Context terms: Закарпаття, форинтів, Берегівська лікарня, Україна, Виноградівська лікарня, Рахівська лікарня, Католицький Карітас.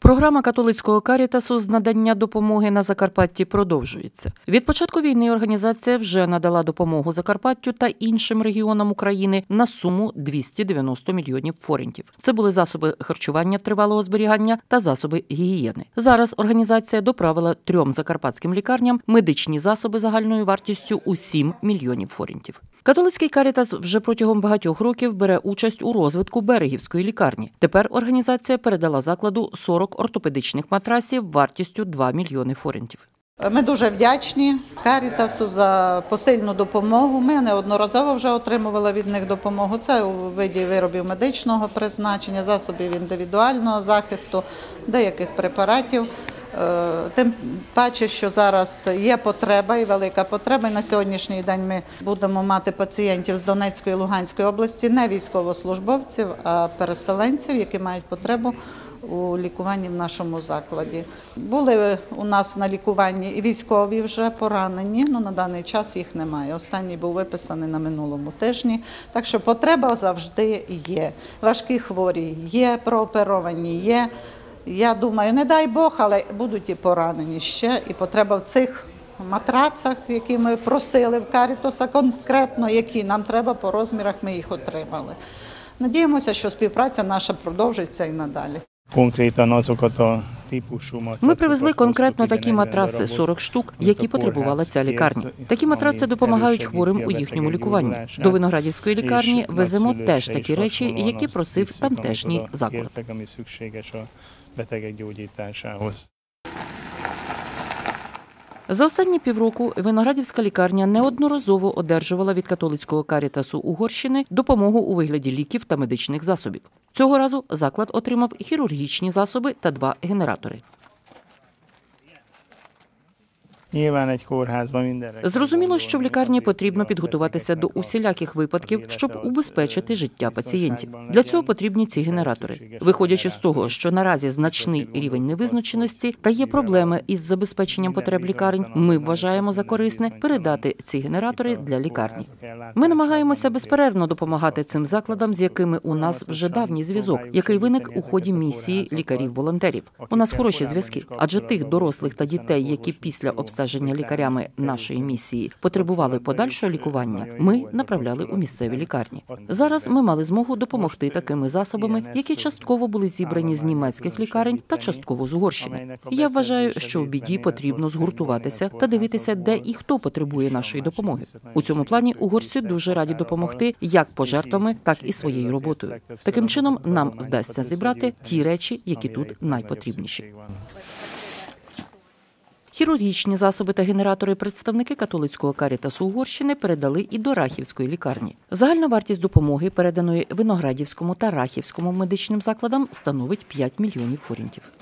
Програма католицького карітасу з надання допомоги на Закарпатті продовжується. Від початку війни організація вже надала допомогу Закарпаттю та іншим регіонам України на суму 290 мільйонів форинтів. Це були засоби харчування тривалого зберігання та засоби гігієни. Зараз організація доправила 3 закарпатським лікарням медичні засоби загальною вартістю у 7 мільйонів форинтів. Католицький карітас вже протягом багатьох років бере участь у розвитку Берегівської лікарні. Тепер організація передала закладу 40 ортопедичних матрасів вартістю 2 мільйони форинтів. Ми дуже вдячні карітасу за посильну допомогу. Ми неодноразово вже отримували від них допомогу. Це у виді виробів медичного призначення, засобів індивідуального захисту, деяких препаратів. Тим паче, що зараз є потреба і велика потреба. На сьогоднішній день ми будемо мати пацієнтів з Донецької і Луганської області, не військовослужбовців, а переселенців, які мають потребу у лікуванні в нашому закладі. Були у нас на лікуванні і військові вже поранені, але на даний час їх немає. Останній був виписаний на минулому тижні, так що потреба завжди є. Важкі хворі є, прооперовані є. Я думаю, не дай Бог, але будуть і поранені ще, і потреба в цих матрацах, які ми просили в Карітаса, конкретно які нам треба по розмірах, ми їх отримали. Надіємося, що співпраця наша продовжиться і надалі. Ми привезли конкретно такі матраси, 40 штук, які потребувала ця лікарня. Такі матраци допомагають хворим у їхньому лікуванні. До Виноградівської лікарні веземо теж такі речі, які просив тамтешній заклад. За останні півроку Виноградівська лікарня неодноразово одержувала від католицького карітасу Угорщини допомогу у вигляді ліків та медичних засобів. Цього разу заклад отримав хірургічні засоби та 2 генератори. Зрозуміло, що в лікарні потрібно підготуватися до усіляких випадків, щоб убезпечити життя пацієнтів. Для цього потрібні ці генератори. Виходячи з того, що наразі значний рівень невизначеності та є проблеми із забезпеченням потреб лікарень, ми вважаємо за корисне передати ці генератори для лікарні. Ми намагаємося безперервно допомагати цим закладам, з якими у нас вже давній зв'язок, який виник у ході місії лікарів-волонтерів. У нас хороші зв'язки, адже тих дорослих та дітей, які після обстеження лікарями нашої місії потребували подальшого лікування, ми направляли у місцеві лікарні. Зараз ми мали змогу допомогти такими засобами, які частково були зібрані з німецьких лікарень та частково з Угорщини. Я вважаю, що в біді потрібно згуртуватися та дивитися, де і хто потребує нашої допомоги. У цьому плані угорці дуже раді допомогти як пожертвами, так і своєю роботою. Таким чином нам вдасться зібрати ті речі, які тут найпотрібніші. Хірургічні засоби та генератори представники католицького карітасу Угорщини передали і до Рахівської лікарні. Загальна вартість допомоги, переданої Виноградівському та Рахівському медичним закладам, становить 5 мільйонів форинтів.